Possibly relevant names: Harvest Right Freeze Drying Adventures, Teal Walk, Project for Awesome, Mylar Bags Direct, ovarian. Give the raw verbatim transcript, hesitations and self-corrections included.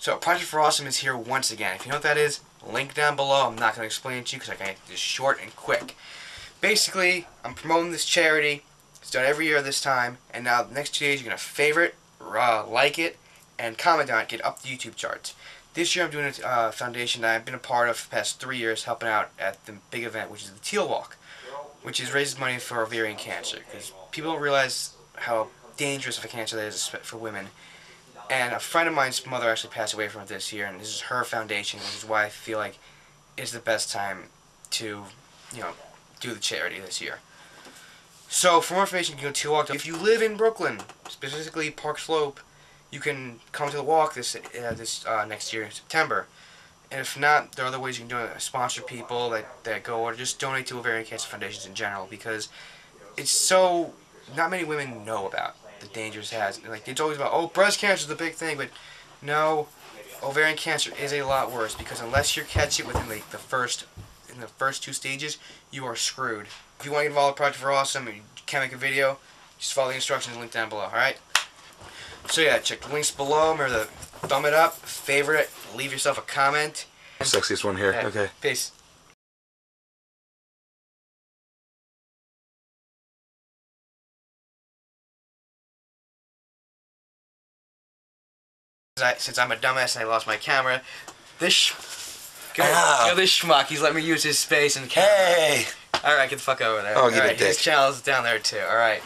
So Project for Awesome is here once again. If you know what that is, link down below. I'm not going to explain it to you because I can make this short and quick. Basically, I'm promoting this charity. It's done every year this time. And now the next two days, you're going to favorite, uh, like it, and comment on it. Get up the YouTube charts. This year, I'm doing a uh, foundation that I've been a part of for the past three years, helping out at the big event, which is the Teal Walk, which is raises money for ovarian cancer. Because people don't realize how dangerous of a cancer that is for women. And a friend of mine's mother actually passed away from it this year, and this is her foundation, which is why I feel like it's the best time to, you know, do the charity this year. So for more information, you can go to Teal Walk. If you live in Brooklyn, specifically Park Slope, you can come to the walk this uh, this uh, next year in September. And if not, there are other ways you can do it. Sponsor people that, that go, or just donate to ovarian cancer foundations in general, because it's so, not many women know about the danger it has. Like, it's always about, oh, breast cancer is the big thing, but no, ovarian cancer is a lot worse, because unless you catch it within like the first in the first two stages, you are screwed. If you want to get involved with Project for Awesome and you can't make a video, just follow the instructions linked down below, alright? So yeah, check the links below, remember to thumb it up, favorite it, leave yourself a comment. Sexiest one here, yeah. Okay. Peace. I, since I'm a dumbass and I lost my camera, this sh go, ah. go this schmuck, he's let me use his space and camera. Hey! Alright, get the fuck over there. Oh, all get right, it his dick. Channel's down there too, alright.